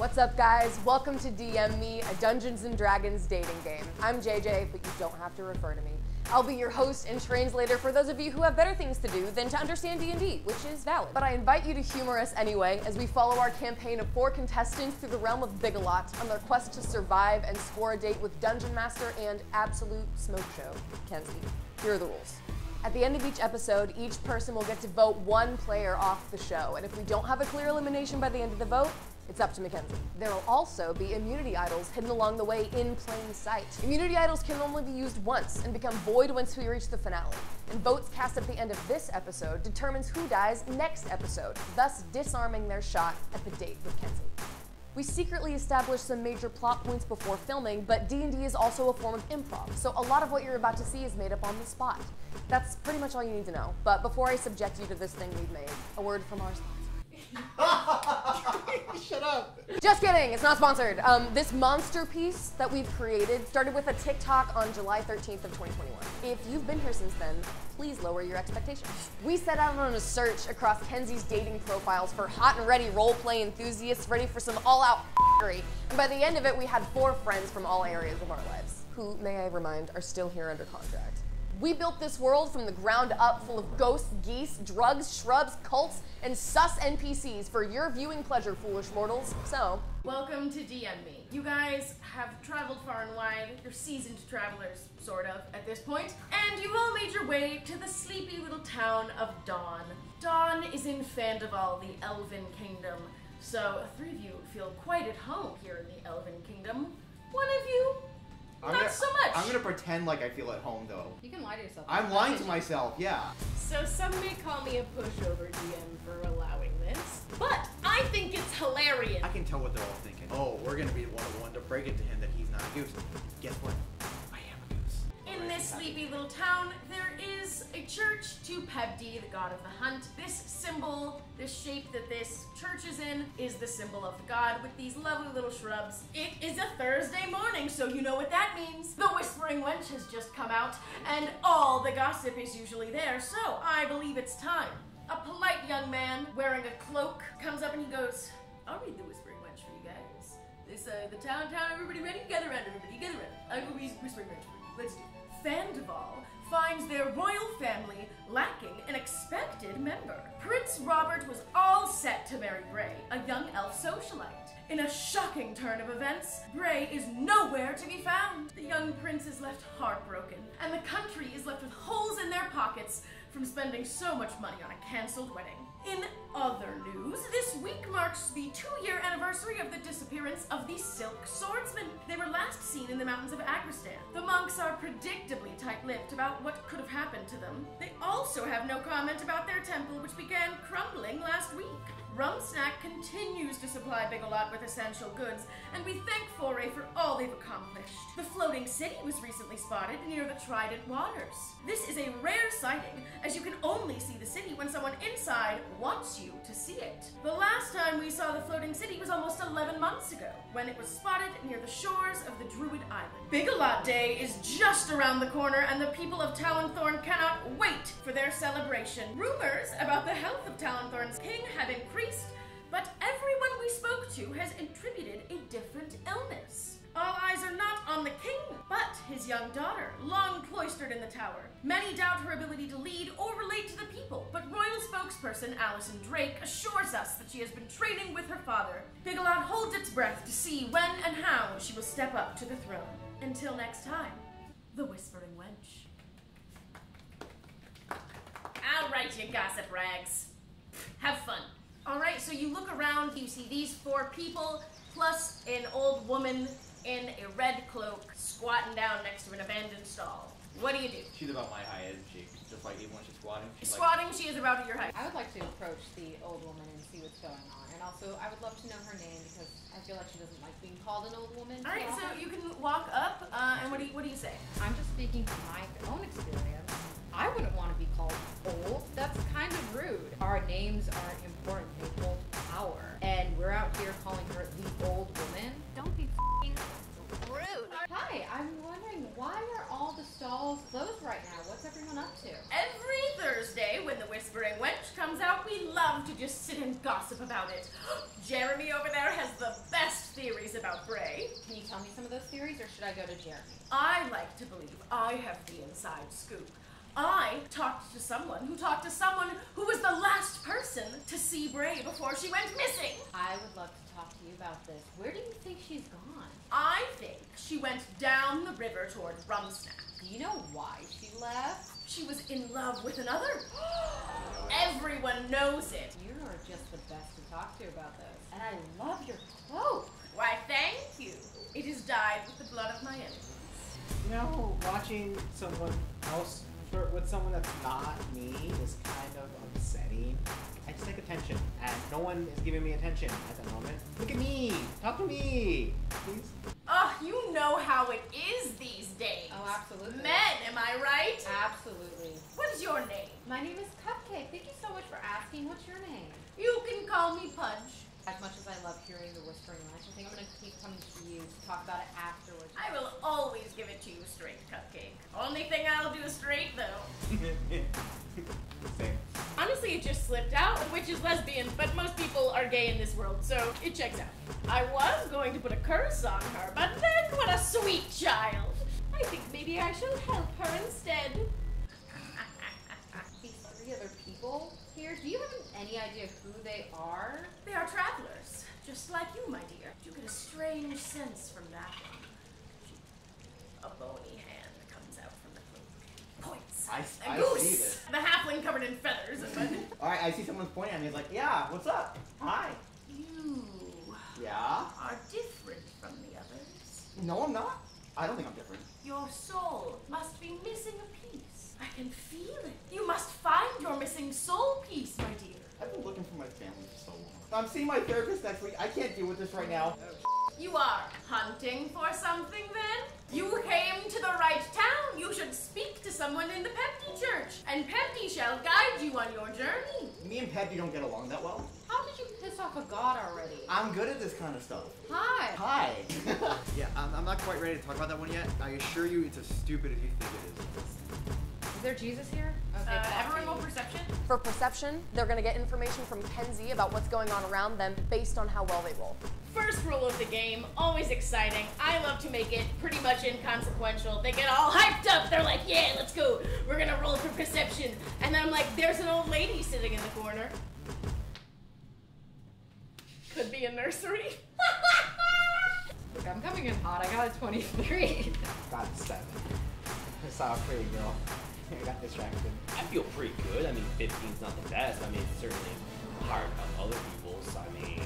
What's up, guys? Welcome to DM Me, a Dungeons & Dragons dating game. I'm JJ, but you don't have to refer to me. I'll be your host and translator for those of you who have better things to do than to understand D&D, which is valid. But I invite you to humor us anyway as we follow our campaign of 4 contestants through the realm of Bigalot on their quest to survive and score a date with Dungeon Master and Absolute Smoke Show, Mackenzie. Here are the rules. At the end of each episode, each person will get to vote one player off the show, and if we don't have a clear elimination by the end of the vote, it's up to Mackenzie. There will also be immunity idols hidden along the way in plain sight. Immunity idols can only be used once and become void once we reach the finale. And votes cast at the end of this episode determines who dies next episode, thus disarming their shot at the date with Mackenzie. We secretly established some major plot points before filming, but D&D is also a form of improv, so a lot of what you're about to see is made up on the spot. That's pretty much all you need to know. But before I subject you to this thing we've made, a word from our sponsor. Shut up! Just kidding, it's not sponsored. This monster piece that we've created started with a TikTok on July 13th of 2021. If you've been here since then, please lower your expectations. We set out on a search across Kenzie's dating profiles for hot and ready roleplay enthusiasts ready for some all-out f***ery. And by the end of it, we had 4 friends from all areas of our lives, who, may I remind, are still here under contract. We built this world from the ground up, full of ghosts, geese, drugs, shrubs, cults, and sus NPCs for your viewing pleasure, foolish mortals. So, welcome to DM Me. You guys have traveled far and wide. You're seasoned travelers, sort of, at this point. And you've all made your way to the sleepy little town of Dawn. Dawn is in Fandoval, the Elven Kingdom. So, 3 of you feel quite at home here in the Elven Kingdom. 1 of you, Not so much! I'm gonna pretend like I feel at home, though. You can lie to yourself. I'm lying to myself, yeah. So some may call me a pushover DM for allowing this, but I think it's hilarious! I can tell what they're all thinking. Oh, we're gonna be the one to break it to him that he's not a goose. Guess what? I am a goose. In this sleepy little town, there is a church to Pebdi, the god of the hunt. This symbol, this shape that this church is in, is the symbol of the god with these lovely little shrubs. It is a Thursday morning, so you know what that means. The Whispering Wench has just come out, and all the gossip is usually there, so I believe it's time. A polite young man wearing a cloak comes up and he goes, "I'll read the Whispering Wench for you guys. This, the town, everybody ready? Gather around, everybody, gather around. I will read Whispering Wench for you. Let's do it." Fandoval finds their royal family lacking an expected member. Prince Robert was all set to marry Bray, a young elf socialite. In a shocking turn of events, Bray is nowhere to be found. The young prince is left heartbroken, and the country is left with holes in their pockets from spending so much money on a cancelled wedding. In other news, this week marks the 2-year anniversary of the disappearance of the Silk Swordsmen. They were last seen in the mountains of Agristan. The monks are predictably tight-lipped about what could have happened to them. They also have no comment about their temple, which began crumbling last week. Rumsnack continues to supply Bigalot with essential goods, and we thank Foray for all they've accomplished. The Floating City was recently spotted near the Trident Waters. This is a rare sighting, as you can only see the city when someone inside wants you to see it. The last time we saw the Floating City was almost 11 months ago, when it was spotted near the shores of the Druid Island. Bigalot Day is just around the corner, and the people of Talenthorne cannot wait for their celebration. Rumors about the health of Talenthorne's king have increased, but everyone we spoke to has attributed a different illness. All eyes are not on the king, but his young daughter, long cloistered in the tower. Many doubt her ability to lead or relate to the people, but royal spokesperson Allison Drake assures us that she has been training with her father. Bigalot holds its breath to see when and how she will step up to the throne. Until next time, the Whispering Wench. All right, you gossip rags. Have fun. Alright, so you look around, you see these 4 people, plus an old woman in a red cloak squatting down next to an abandoned stall. What do you do? She's about my height, isn't she? Just like even when she's squatting. She is about your height. I would like to approach the old woman and see what's going on. And also, I would love to know her name because I feel like she doesn't like being called an old woman. Alright, so you can walk up, and what do you say? I'm just speaking from my own experience. I wouldn't want to be called old. That's kind of rude. Our names aren't important. They hold power. And we're out here calling her the old woman. Don't be f***ing rude. Hi, I'm wondering, why are all the stalls closed right now? What's everyone up to? Every Thursday, when the Whispering Wench comes out, we love to just sit and gossip gossip about it. Jeremy over there has the best theories about Bray. Can you tell me some of those theories, or should I go to Jeremy? I like to believe I have the inside scoop. I talked to someone who talked to someone who was the last person to see Bray before she went missing. I would love to talk to you about this. Where do you think she's gone? I think she went down the river toward Rumsnack. Do you know why she left? She was in love with another. Everyone knows it. You are just the best to talk to about this. And I love your cloak. Why, thank you. It is dyed with the blood of my enemies. You know, watching someone else with someone that's not me is kind of upsetting. I just like attention, and no one is giving me attention at the moment. Look at me! Talk to me! Please? Oh, you know how it is these days. Oh, absolutely. Men, am I right? Absolutely. What is your name? My name is Cupcake. Thank you so much for asking. What's your name? You can call me Pudge. As much as I love hearing the Whispering Wench, I think I'm going to keep coming to you to talk about it afterwards. I will always give it to you straight, Cupcake. Only thing I'll do is straight, though. Same. Honestly, it just slipped out, which is lesbian, but most people are gay in this world, so it checks out. I was going to put a curse on her, but then what a sweet child. I think maybe I shall help her instead. These three other people here, do you have any idea who they are? They are travelers, just like you, my dear. You get a strange sense from that one. A bony hand comes out from the cloak. Points. I see this. The halfling covered in feathers. Alright, I see someone pointing at me. He's like, yeah, what's up? Hi. You are different from the others. No, I'm not. I don't think I'm different. Your soul must be missing a piece. I can feel it. You must find your missing soul piece, my dear. I've been looking for my family for so long. I'm seeing my therapist next week. I can't deal with this right now. Oh, you are hunting for something, then? You came to the right town. You should speak to someone in the Pebdi church, and Pebdi shall guide you on your journey. Me and Pebdi don't get along that well. How did you piss off a god already? I'm good at this kind of stuff. Hi. Hi. Yeah, I'm not quite ready to talk about that one yet. I assure you it's as stupid as you think it is. Is there Jesus here? Okay, everyone roll perception. For perception, they're going to get information from Mackenzie about what's going on around them based on how well they roll. First rule of the game, always exciting. I love to make it pretty much inconsequential. They get all hyped up. They're like, yeah, let's go. We're going to roll for perception. And then I'm like, there's an old lady sitting in the corner. Could be a nursery. Look, I'm coming in hot. I got a 23. Got a 7. I saw a pretty girl. I got distracted. I feel pretty good. I mean, 15's not the best. I mean, it's certainly hard on other people's. I mean...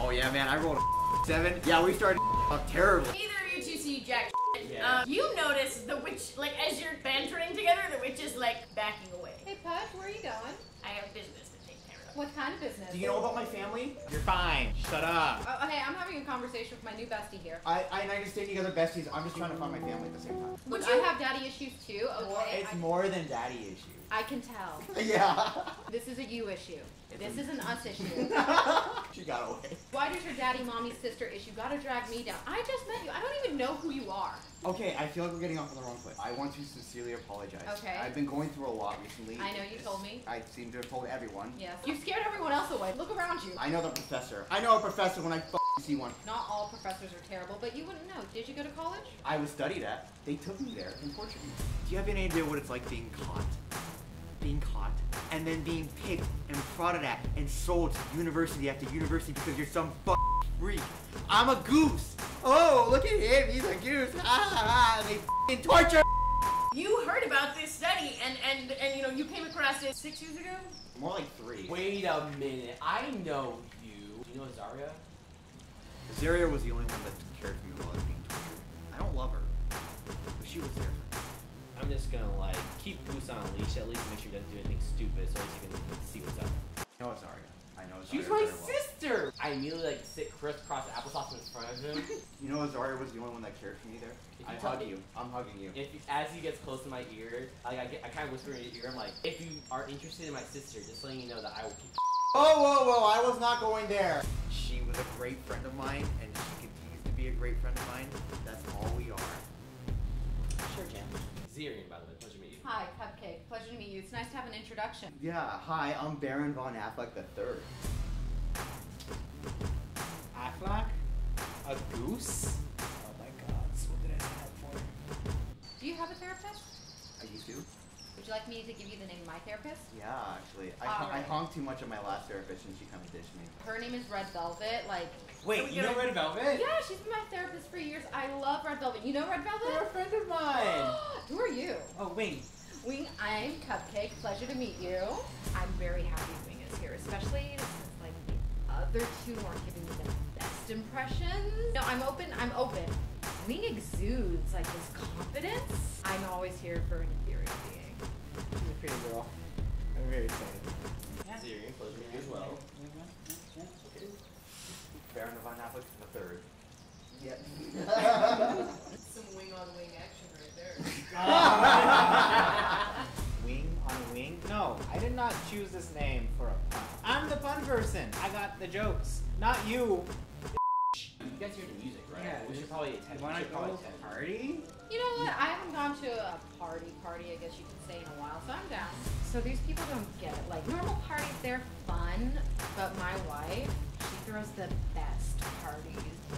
Oh yeah, man, I rolled a 7. Yeah, we started off terribly. Neither of you two see jack shit. Yeah. You notice the witch, like, as you're bantering together, the witch is, like, backing away. Hey, Pudge, where are you going? I have business to take care of. What kind of business? Do you know about my family? You're fine. Shut up. Oh, hey, I'm having a conversation with my new bestie here. I understand you guys are besties. I'm just trying to find my family at the same time. Would you have daddy issues too? Okay, it's more than daddy issues. I can tell. Yeah. This is a you issue. This is an us issue. She got away. Why does your daddy, mommy, sister issue gotta drag me down? I just met you. I don't even know who you are. Okay, I feel like we're getting off on the wrong foot. I want to sincerely apologize. Okay. I've been going through a lot recently. I know you told me. I seem to have told everyone. Yes. You've scared everyone else away. Look around you. I know the professor. I know a professor when I see one. Not all professors are terrible, but you wouldn't know. Did you go to college? I was studied at. They took me there, unfortunately. Do you have any idea what it's like being caught? Being caught, and then being picked and prodded at and sold to university after university because you're some freak. I'm a goose. Oh, look at him. He's a goose. Ah, they torture. You heard about this study, and you know, you came across it 6 years ago? More like 3. Wait a minute. I know you. Do you know Azaria? Azaria was the only one that cared for me while I was being tortured. I don't love her, but she was there. I'm just gonna like keep Goose on a leash, at least make sure he doesn't do anything stupid, so at least you can see what's up. I know Azaria. I know Azaria. She's my sister. I immediately like sit crisscross applesauce in front of him. You know Azaria was the only one that cared for me there. I hug you. I'm hugging you. If as he gets close to my ear, like I kind of whisper in your ear. I'm like, if you are interested in my sister, just letting you know that I will keep. Oh, whoa! I was not going there. She was a great friend of mine, and she continues to be a great friend of mine. That's all we are. Sure, Jim. Zierian, by the way. Pleasure to meet you. Hi, Cupcake. Pleasure to meet you. It's nice to have an introduction. Yeah, hi. I'm Baron von Affleck III. Affleck? A goose? Oh my god, so what did I sign up for? Do you have a therapist? I used to. Would you like me to give you the name of my therapist? Yeah, actually. I honked too much at my last therapist and she kind of ditched me. Her name is Red Velvet, like... Wait, you know Red Velvet? Yeah, she's been my therapist for years. I love Red Velvet. You know Red Velvet? You're a friend of mine! Who are you? Oh, Wing. Wing, I'm Cupcake. Pleasure to meet you. I'm very happy Wing is here, especially since, like, the other two aren't giving me the best impressions. No, I'm open. Wing exudes, like, this confidence. I'm always here for an inferior being. She's a pretty girl. I'm very excited. Yeah. Zierian, pleasure to meet you as well. Yeah. Okay. Baron von Affleck III. Yep. That's some wing-on-wing action right there. Wing-on-wing? No, I did not choose this name for a pun. I'm the fun person. I got the jokes, not you. You guys hear the music, right? Yeah, we should probably attend. Why not go to a party? You know what? I haven't gone to a party, I guess you could say, in a while, so I'm down. So these people don't get it. Like, normal parties, they're fun, but my wife, she throws the best parties.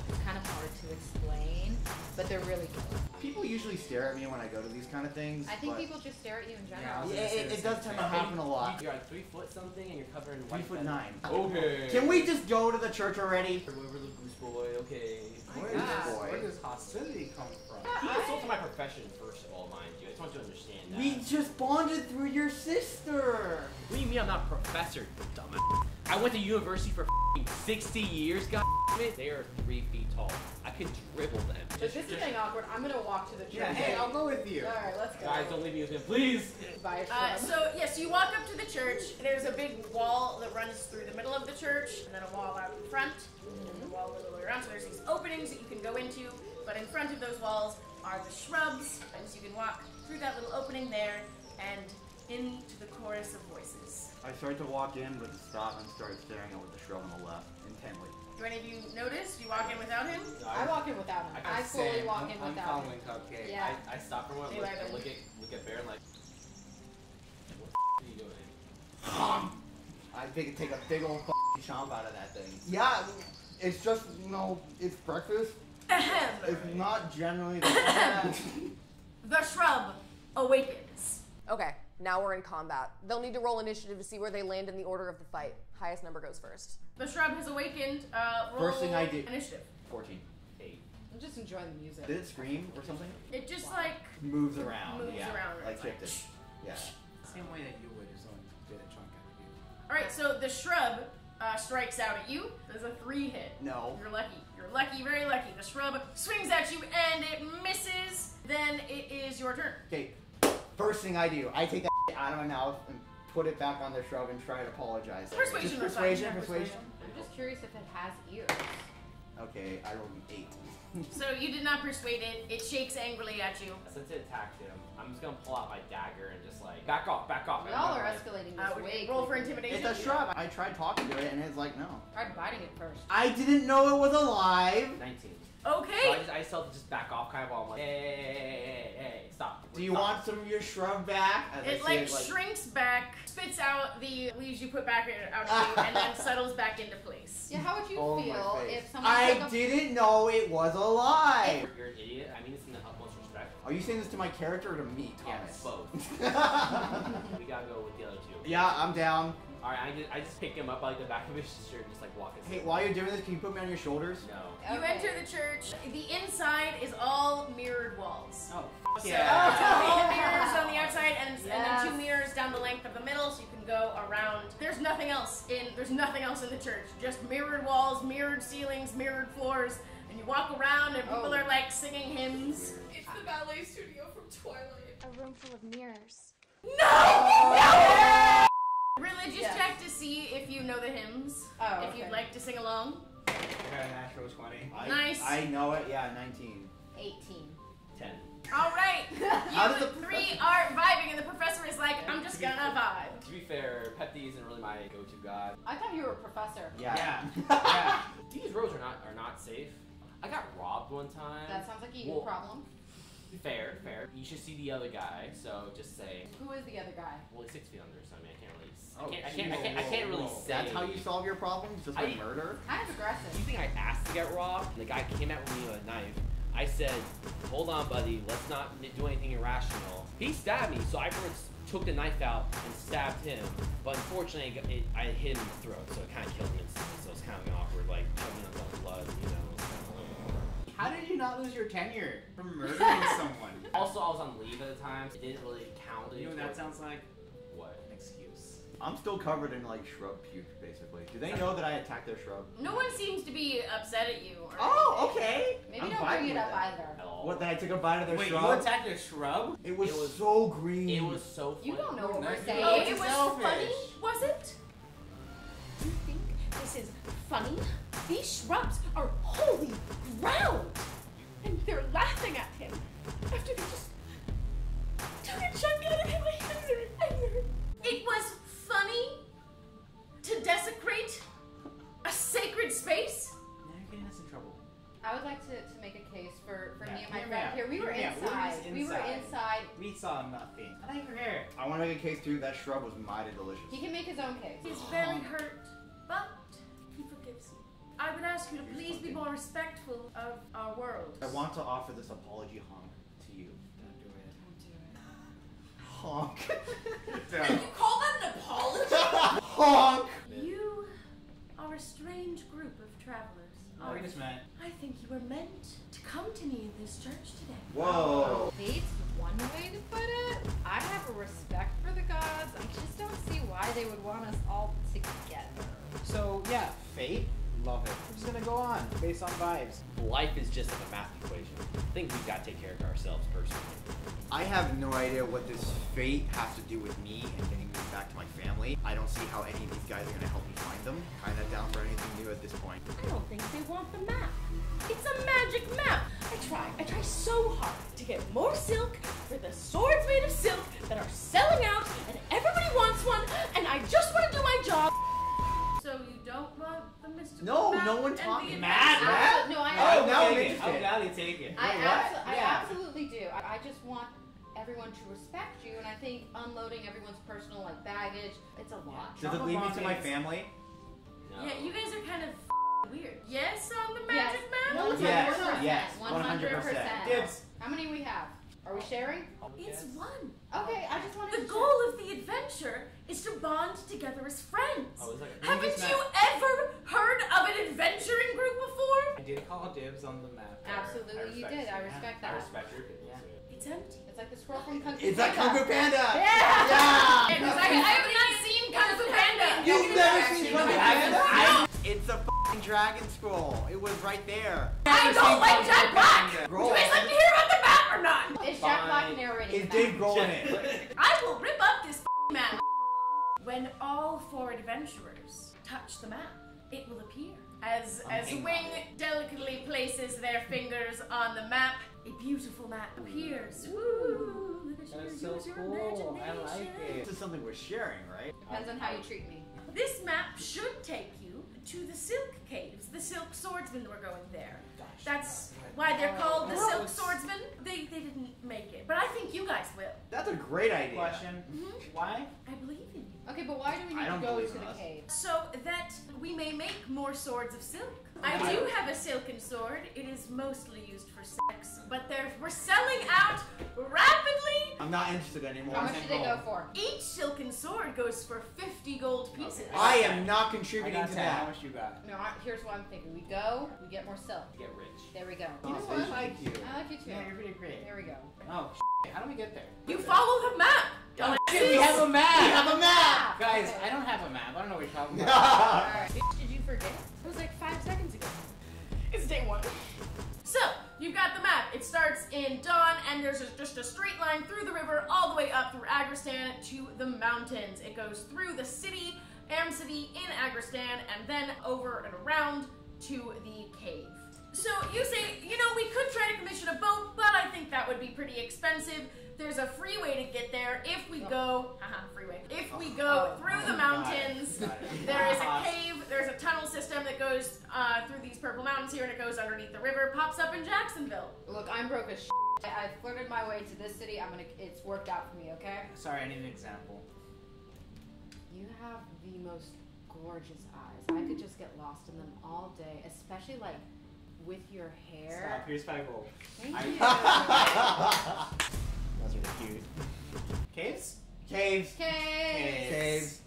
It's kind of hard to explain, but they're really good. People usually stare at me when I go to these kind of things. I think people just stare at you in general. Yeah, it does tend to happen a lot. You're like 3 foot something and you're covered in white. 3'9". Okay. Can we just go to the church already? Whoever the goose boy, okay. Where does hostility come from? He insulted my profession, first of all, mind you. I just want you to understand that. We just bonded through your sister. What do you mean I'm not a professor, dumbass? I went to university for 60 years, goddammit. They are 3 feet tall. I can dribble them. But this is getting awkward. I'm going to walk to the church. Yeah, hey, I'll go with you. All right, let's go. Guys, don't leave me with him, please. Bye, so you walk up to the church, and there's a big wall that runs through the middle of the church, and then a wall out in front, and a wall all the way around. So there's these openings that you can go into, but in front of those walls are the shrubs, and so you can walk through that little opening there, and into the chorus of voices. I start to walk in with a stop and start staring at the shrub on the left intently. Do any of you notice? Do you walk in without him? No, I walk in without him. I fully walk in without him. I'm following Cupcake. Yeah. I stop for one and look at Baron like, what the are you doing? I think take a big old chomp out of that thing. Yeah, it's just, you know, it's breakfast. It's not generally the shrub awakens. Okay. Now we're in combat. They'll need to roll initiative to see where they land in the order of the fight. Highest number goes first. The shrub has awakened. Roll first thing I did. Initiative. 14. 8. I'm just enjoying the music. Did it scream or something? It just like moves around. Moves around. Like shifted. Yeah. Same way that you would if someone did a chunk out of you. All right. So the shrub strikes out at you. There's a 3 hit. No. You're lucky. You're lucky. Very lucky. The shrub swings at you and it misses. Then it is your turn. Okay. First thing I do, I take that out of my mouth and put it back on the shrub and try to apologize. Persuasion. I'm just curious if it has ears. Okay, I rolled an 8. So you did not persuade it. It shakes angrily at you. Since it attacked him, I'm just gonna pull out my dagger and just like, back off. Y'all are escalating this way. Roll for intimidation. It's a shrub. I tried talking to it and it's like, no. Tried biting it first. I didn't know it was alive. 19. Okay. So I still just back off, kind of all like, hey, stop. Do you want some of your shrub back? It shrinks back, spits out the leaves you put back out of you, and then settles back into place. Yeah, how would you feel if someone didn't know it was alive? You're an idiot. I mean this in the utmost respect. Are you saying this to my character or to me, Thomas? Yes, both. We gotta go with the other two. Yeah, I'm down. All right, I just pick him up by like the back of his shirt and just like walk his way. Hey, while you're doing this, can you put me on your shoulders? No. Okay. You enter the church. The inside is all mirrored walls. Oh, f yeah. So all mirrors on the outside and then 2 mirrors down the length of the middle so you can go around. There's nothing else in the church. Just mirrored walls, mirrored ceilings, mirrored floors. And you walk around and people are like singing hymns. It's the ballet studio from Twilight. A room full of mirrors. No! No! Religious check to see if you know the hymns. Oh, if you'd like to sing along. I got a natural 20. Nice. I know it. Yeah, 19. 18. 10. All right. You three are vibing, and the professor is like, "I'm just gonna vibe." To be fair, Pepdi isn't really my go-to guy. I thought you were a professor. Yeah. These roads are not safe. I got robbed one time. That sounds like a you problem. Fair, fair. You should see the other guy, so just say... Who is the other guy? Well, he's 6 feet under, so I mean, I can't really... I can't really say. That's how you solve your problems? Just by murder? It's kind of aggressive. You think I asked to get robbed? The guy came at me with a knife. I said, hold on, buddy, let's not do anything irrational. He stabbed me, so I first took the knife out and stabbed him. But unfortunately, I hit him in the throat, so it kind of killed him instantly. So it was kind of awkward, like, chugging up on blood, you know? How did you not lose your tenure from murdering someone? Also, I was on leave at the time, so it didn't really count. You know what that sounds like? What? An excuse. I'm still covered in, like, shrub puke, basically. Do they know that I attacked their shrub? No one seems to be upset at you. Or anything. Okay. Maybe don't bring it up either. What, that I took a bite of their shrub? Wait, you attacked their shrub? It was so green. It was so funny. You don't know what we're saying. Oh, it was funny, was it? Do you think this is funny? These shrubs are holy ground! And they're laughing at him after they just took a chunk out of him. It was funny to desecrate a sacred space? Now you're getting us in trouble. I would like to make a case for me and my friend here. We were inside. We saw nothing. I like her hair. I want to make a case too. That shrub was mighty delicious. He can make his own case. He's very hurt, but he forgives you. I would ask you to please be more respectful of our world. I want to offer this apology honk to you. Don't do it. Don't do it. Honk. And you call that an apology? Honk! You are a strange group of travelers. Oh, I just meant. I think you were meant to come to me in this church today. Whoa! Fate's one way to put it. I have a respect for the gods. I just don't see why they would want us all together. So, yeah, fate. Love it. We're just gonna go on, based on vibes. Life is just like a math equation. I think we've got to take care of ourselves personally. I have no idea what this fate has to do with me and getting me back to my family. I don't see how any of these guys are gonna help me find them. Kinda down for anything new at this point. I don't think they want the map. It's a magic map! I try so hard to get more silk for the swords made of silk that are selling out and everybody wants one and I just wanna do my job. So you don't want the mystical map? No one taught me. Mad? No, I I'll gladly take it. I absolutely do. I just want everyone to respect you, and I think unloading everyone's personal like baggage, it's a lot. Does it lead me to my family? No. Yeah, you guys are kind of weird. Yes on the magic map? Yes, 100%. Dibs. How many we have? Are we sharing? It's one. Okay, I just wanted to. The goal of the adventure is to bond together as friends. Oh, haven't you ever heard of an adventuring group before? I did call dibs on the map. Absolutely, you did. I respect that. I respect your opinion. Yeah. It's empty. It's like the squirrel from Kung Fu Panda. It's like Kung Fu Panda. Yeah. Because I have not seen Kung Fu Panda. You've never seen Kung Fu Panda? It's a f***ing dragon scroll. It was right there. I don't like Jack Black. Do you guys like to hear about the map or not? Is Jack Black narrating? It did roll in it. I will rip up this f***ing map. When all four adventurers touch the map, it will appear. As Wing delicately places their fingers on the map, a beautiful map appears. Ooh, that's so cool. I like it. This is something we're sharing, right? Depends on how you treat me. This map should take you to the Silk Caves. The Silk Swordsmen were going there. Gosh, that's why they're called the Silk Swordsmen. They didn't make it, but I think you guys will. That's a great idea. Question. Mm-hmm. Why? I believe in you. Okay, but why do we need to go to the cave? So that we may make more swords of silk. I do have a silken sword. It is mostly used for sex, but we're selling out rapidly. I'm not interested anymore. How much do they go for? Each silken sword goes for 50 gold pieces. Okay. I am not contributing to that. How much you got? No, here's what I'm thinking. We go, we get more silk. Get rich. There we go. You know what? I like you. I like you too. Yeah, you're pretty great. There we go. Oh, how do we get there? You follow the map. Oh, we have a map. We have a map. Guys, okay. I don't have a map. I don't know what you're talking about. All right. Did you forget? It was like 5 seconds ago. It's day one. So, you've got the map. It starts in dawn, and there's just a straight line through the river all the way up through Agristan to the mountains. It goes through the city, Am City in Agristan, and then over and around to the cave. So you say, you know, we could try to commission a boat, but I think that would be pretty expensive. There's a freeway to get there if we go, freeway. If we go through the mountains, there is a cave, there's a tunnel system that goes through these purple mountains here and it goes underneath the river, pops up in Jacksonville. Look, I'm broke as shit. I flirted my way to this city. It's worked out for me, okay? Sorry, I need an example. You have the most gorgeous eyes. I could just get lost in them all day, especially like with your hair. Stop, here's my goal. Thank you. Those are cute. Caves? Caves. Caves. Caves. Caves.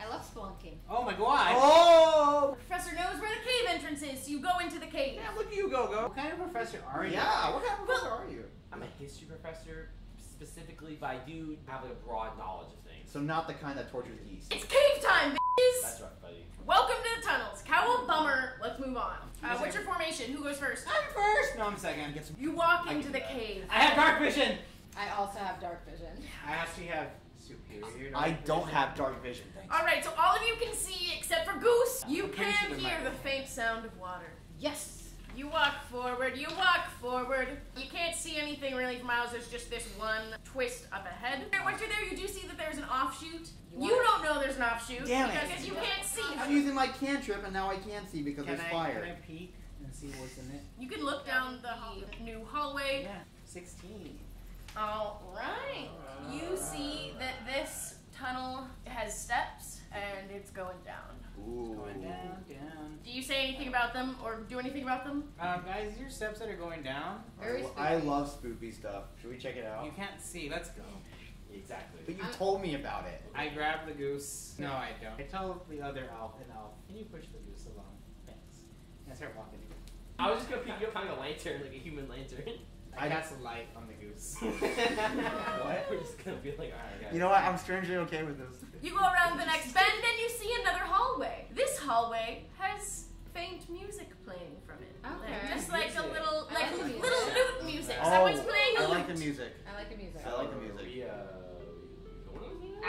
I love spelunking. Oh my god. Oh! The professor knows where the cave entrance is, so you go into the cave. Yeah, look at you go. What kind of professor are you? Yeah, what kind of professor are you? I'm a history professor, specifically, but I do have a broad knowledge of things. So not the kind that tortures geese. It's cave time, bitches! That's right, buddy. Welcome to the tunnels. Cowl bummer. Let's move on. What's your formation? Who goes first? I'm first! No, I'm second. Get some you walk into the cave. I have dark vision! I also have dark vision. I actually have... I don't have dark vision, thanks. Alright, so all of you can see except for Goose. You can hear the faint sound of water. Yes! You walk forward, you walk forward. You can't see anything really for miles, there's just this one twist up ahead. Once you're there, you do see that there's an offshoot. You don't know there's an offshoot because you can't see. I'm using my cantrip and now I can see because there's fire. Can I peek and see what's in it? You can look down the new hallway. Yeah, 16. Alright, you see that this tunnel has steps and it's going down. Ooh. It's going down. Do you say anything about them or do anything about them? Guys, these are steps that are going down. Very spooky. I love spooky stuff. Should we check it out? You can't see, let's go. Exactly. But you told me about it. I grab the goose. No, I don't. I tell the other elf, can you push the goose along? Thanks. And I start walking again. I was just gonna pick you up on a lantern, like a human lantern. I got some light on the goose. What? We're just gonna be like, alright guys. You know what, I'm strangely okay with this. You go around the next bend and you see another hallway. This hallway has faint music playing from it. Okay. Just like a little, like little lute music. Oh, someone's playing a lute. I like the music. I like the music. I like the music.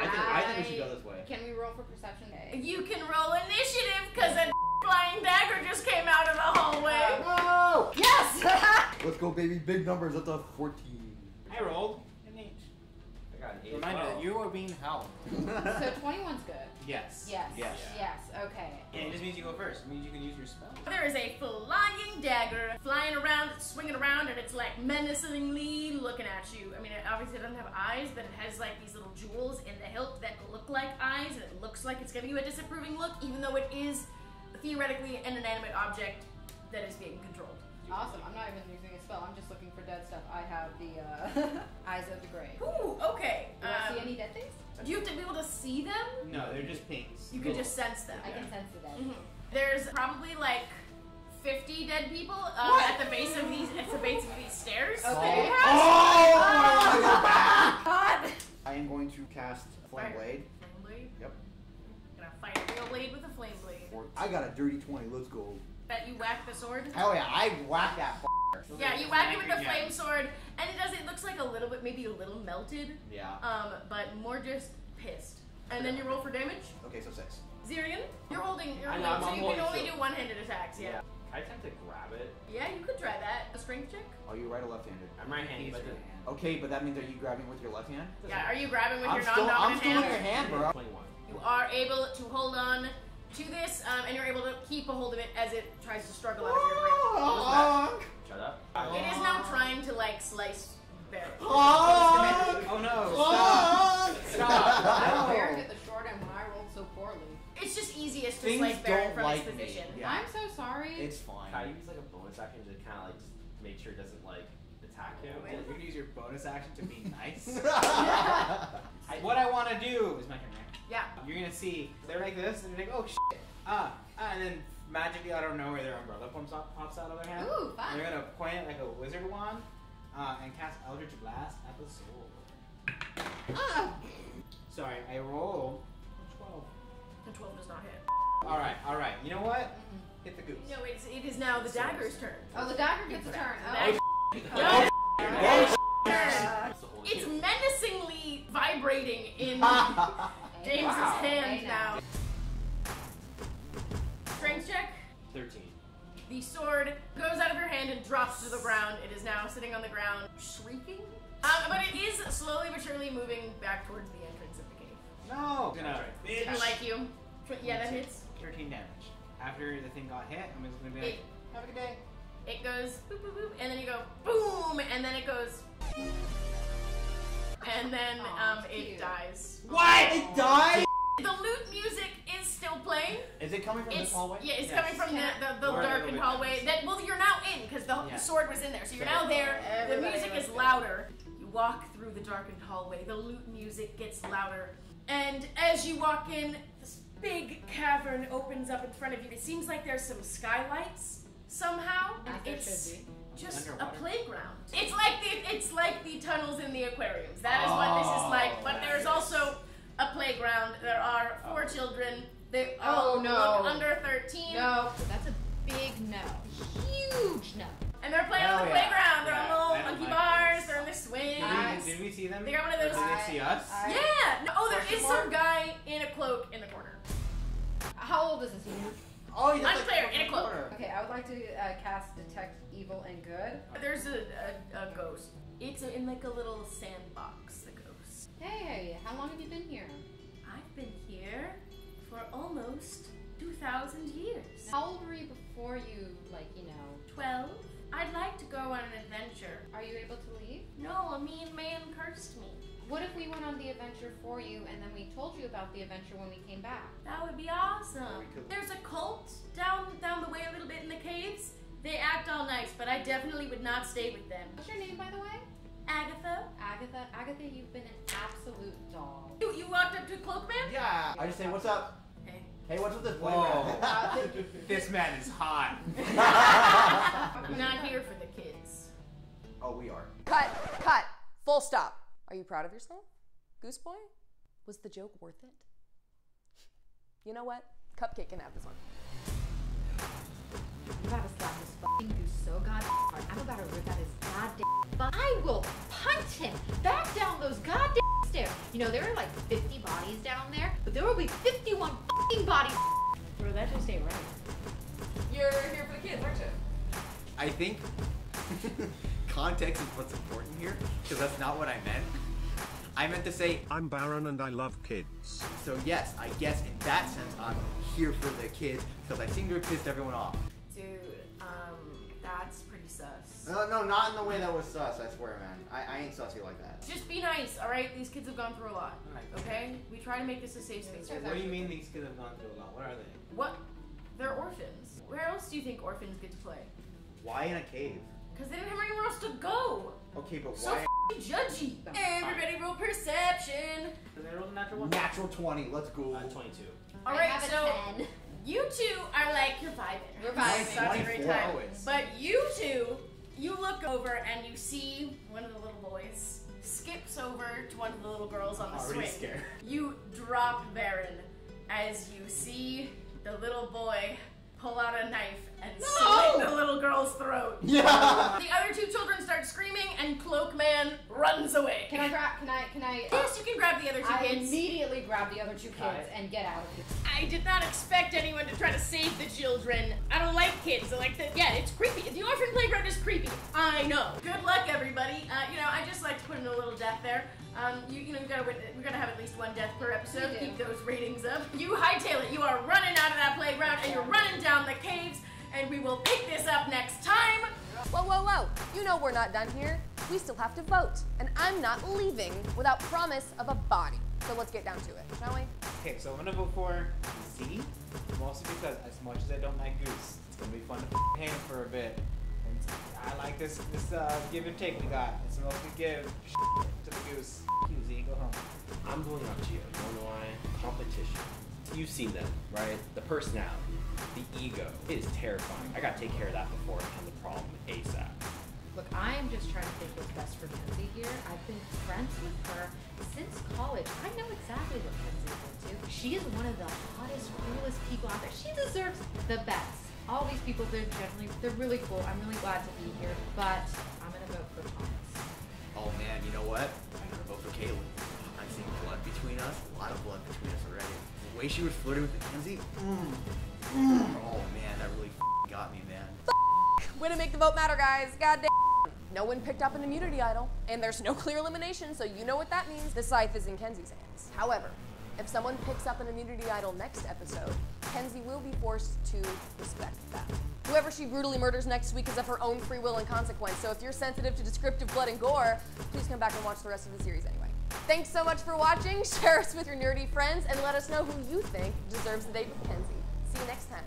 I think we should go this way. Can we roll for perception? You can roll initiative, because a flying dagger just came out of the hallway. Whoa! Yes! Let's go, baby. Big numbers. That's a 14. I rolled an 8. I got an 8. Reminder that you are being held. So 21's good. Yes. Yes. Yes. Yes. Okay. Yeah, it just means you go first. It means you can use your spell. There is a flying dagger flying around, it's swinging around, and it's like menacingly looking at you. I mean, it obviously doesn't have eyes, but it has like these little jewels in the hilt that look like eyes, and it looks like it's giving you a disapproving look, even though it is theoretically an inanimate object that is being controlled. Awesome, I'm not even using a spell, I'm just looking for dead stuff. I have the eyes of the grave. Ooh, okay. Do I see any dead things? Do you have to be able to see them? No, they're just pinks. You can just sense them. I can sense them. Mm-hmm. There's probably like 50 dead people at the base of these stairs. Okay. Oh my god! I am going to cast Flame Blade. Flame Blade? Yep. I'm gonna fire a blade with a Flame Blade. I got a dirty 20, let's go. That you whack the sword? Hell yeah, I whack that Yeah, you whack it with the flame sword, and it looks like a little bit, maybe a little melted. Yeah. But more just pissed. And then you roll for damage? Okay, so 6. Zierian, you're holding, so you can only do one-handed attacks, yeah. I tend to grab it. Yeah, you could try that. A strength check? Oh, you're right or left-handed? I'm right-handed. Okay, but that means are you grabbing with your left hand? Yeah, are you grabbing with your non-dominant hand? I'm still in your hand, bro. 21. You are able to hold on to this, and you're able to keep a hold of it as it tries to struggle out of your grip. Shut up. It is now trying to like slice Barrett. Oh no! Stop! Stop! Barrett hit the short end when I rolled so poorly. It's just easiest to slice Barrett from his position. Yeah. I'm so sorry. It's fine. Can I use like a bonus action to kind of like make sure it doesn't like attack him? You can use your bonus action to be nice. What I want to do is my turn. Yeah. You're gonna see, they're like this, and you're like, oh shit, and then magically out of nowhere their umbrella pops out of their hand. Ooh, fun. They're gonna point it like a wizard wand, and cast Eldritch Blast at the soul. Sorry, I rolled a 12. The 12 does not hit. Alright, you know what? Hit the goose. No, it is now the dagger's turn. Oh, the dagger gets a turn. Oh, it's menacingly vibrating in... James's hand now. Strength check? 13. The sword goes out of your hand and drops to the ground. It is now sitting on the ground, shrieking. But it is slowly but surely moving back towards the entrance of the cave. No! Bitch. I like you. Yeah, that hits. 13 damage. After the thing got hit, I'm just gonna be like, have a good day. It goes boop, boop, boop, and then you go boom, and then it goes And then it dies. What? It dies? The lute music is still playing. Is it coming from this hallway? Yeah, it's coming from the darkened hallway. That, well, you're now in, because the sword was in there. So you're now there. The music is louder. You walk through the darkened hallway. The lute music gets louder. And as you walk in, this big cavern opens up in front of you. It seems like there's some skylights somehow. And it's just underwater. A playground. It's like the tunnels in the aquariums. That is what this is like. But there's also a playground. There are four children. They all look under 13. No, that's a big no. Huge no. And they're playing on the playground. They're on little monkey bars. They're on their swings. Did we see them? They got one of those. Did they see us? Yeah. No, oh, there is some guy in a cloak in the corner. How old is this man? Oh, he's unclear, in a cloak. Okay, I would like to cast Detect Evil and Good. There's a ghost. It's in like a little sandbox, the ghost. Hey, how long have you been here? I've been here for almost 2,000 years. How old were you before you, 12? I'd like to go on an adventure. Are you able to leave? No, a mean man cursed me. What if we went on the adventure for you and then we told you about the adventure when we came back? That would be awesome. There's a cult down the way a little bit in the caves. They act all nice, but I definitely would not stay with them. What's your name, by the way? Agatha. Agatha, you've been an absolute doll. You walked up to Cloakman? Yeah. I just say, what's up? Hey. Hey, what's with this boy? This man is hot. I'm not here for the kids. Oh, we are. Cut, cut, full stop. Are you proud of yourself, Goose Boy? Was the joke worth it? You know what? Cupcake can have this one. You gotta slap this fucking goose so goddamn hard. I'm about to rip out his goddamn butt. I will punch him back down those goddamn stairs. You know, there are like 50 bodies down there, but there will be 51 fucking bodies. Bro, that just ain't right. You're here for the kids, aren't you? I think context is what's important here, because that's not what I meant. I meant to say, I'm Baron and I love kids. So yes, I guess in that sense, I'm here for the kids, because I seem to have pissed everyone off. Dude, that's pretty sus. No, not in the way that was sus, I swear, man. I ain't sussy like that. Just be nice, alright? These kids have gone through a lot, okay? We try to make this a safe space. What do you mean these kids have gone through a lot? What are they? What? They're orphans. Where else do you think orphans get to play? Why in a cave? Because they didn't have anywhere else to go. Okay, but why? So judgy. Everybody roll perception. They rolled a natural one. Natural 20. Let's go. 22. All right, so you two are like you're vibing. We're vibing. Such a great time. Hours. But you two, you look over and you see one of the little boys skips over to one of the little girls on the swing. Scared. You drop Baron as you see the little boy pull out a knife and slit the little girl's throat. Yeah. The other two children start screaming, and Cloakman runs away. Can I grab? Can I? Yes, you can grab the other two kids. I immediately grab the other two kids and get out of here. I did not expect anyone to try to save the children. I don't like kids. I like that. Yeah, it's creepy. The orphan playground is creepy. I know. Good luck, everybody. You know, I just like to put in a little death there. We're gonna have at least one death per episode. Keep those ratings up. You hightail it. You are running out of that playground, and you're running down the caves, and we will pick this up next time. Whoa, whoa, whoa. You know we're not done here. We still have to vote, and I'm not leaving without promise of a body. So let's get down to it, shall we? Okay, so I'm gonna vote for Z, mostly because as much as I don't like Goose, it's gonna be fun to hang for a bit. I like this give and take we got. It's supposed to give to the goose. QZ, go home. I'm going up to you. You don't know why? Competition. You've seen them, right? The personality, the ego. It is terrifying. I gotta take care of that before I become the problem ASAP. Look, I am just trying to think what's best for Mackenzie here. I've been friends with her since college. I know exactly what Mackenzie's into. She is one of the hottest, coolest people out there. She deserves the best. All these people, they're really cool. I'm really glad to be here, but I'm gonna vote for Thomas. Oh man, you know what? I'm gonna vote for Caitlin. I'm seeing blood between us, a lot of blood between us already. The way she was flirting with Mackenzie, oh man, that really got me, man. Way to make the vote matter, guys, goddamn. No one picked up an immunity idol, and there's no clear elimination, so you know what that means. The scythe is in Kenzie's hands. However, if someone picks up an immunity idol next episode, Mackenzie will be forced to respect that. whoever she brutally murders next week is of her own free will and consequence. So if you're sensitive to descriptive blood and gore, please come back and watch the rest of the series anyway. Thanks so much for watching. Share us with your nerdy friends and let us know who you think deserves the date with Mackenzie. See you next time.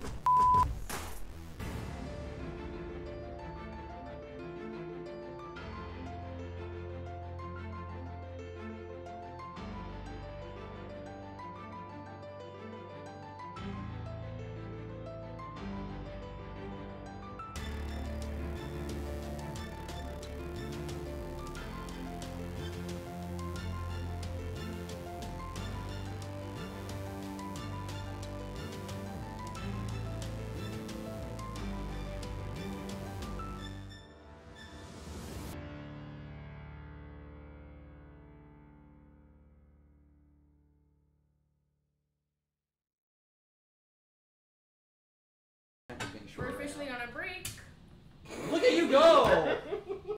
We're officially on a break.